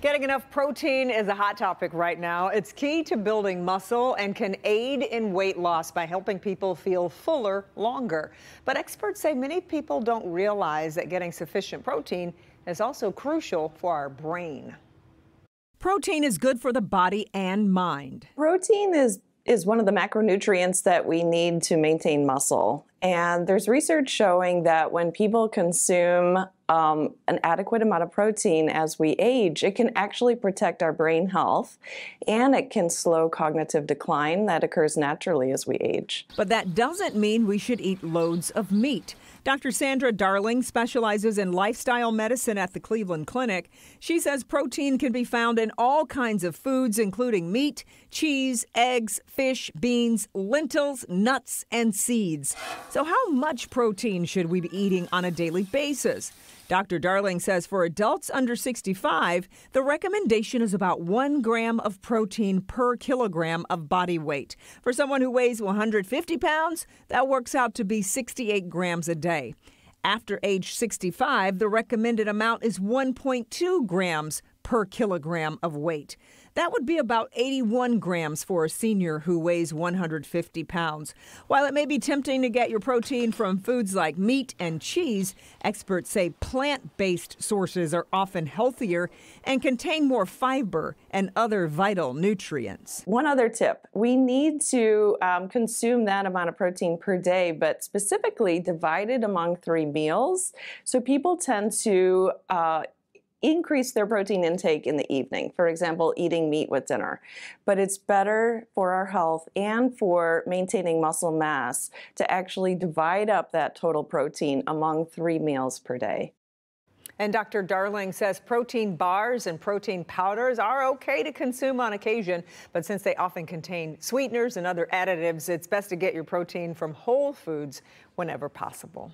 Getting enough protein is a hot topic right now. It's key to building muscle and can aid in weight loss by helping people feel fuller longer. But experts say many people don't realize that getting sufficient protein is also crucial for our brain. Protein is good for the body and mind. Protein is one of the macronutrients that we need to maintain muscle. And there's research showing that when people consume an adequate amount of protein as we age, it can actually protect our brain health, and it can slow cognitive decline that occurs naturally as we age. But that doesn't mean we should eat loads of meat. Dr. Sandra Darling specializes in lifestyle medicine at the Cleveland Clinic. She says protein can be found in all kinds of foods, including meat, cheese, eggs, fish, beans, lentils, nuts, and seeds. So how much protein should we be eating on a daily basis? Dr. Darling says for adults under 65, the recommendation is about 1 gram of protein per kilogram of body weight. For someone who weighs 150 pounds, that works out to be 68 grams a day. After age 65, the recommended amount is 1.2 grams per kilogram of weight. That would be about 81 grams for a senior who weighs 150 pounds. While it may be tempting to get your protein from foods like meat and cheese, experts say plant-based sources are often healthier and contain more fiber and other vital nutrients. One other tip, we need to consume that amount of protein per day, but specifically divided among 3 meals. So people tend to increase their protein intake in the evening, for example, eating meat with dinner. But it's better for our health and for maintaining muscle mass to actually divide up that total protein among 3 meals per day. And Dr. Darling says protein bars and protein powders are okay to consume on occasion, but since they often contain sweeteners and other additives, it's best to get your protein from whole foods whenever possible.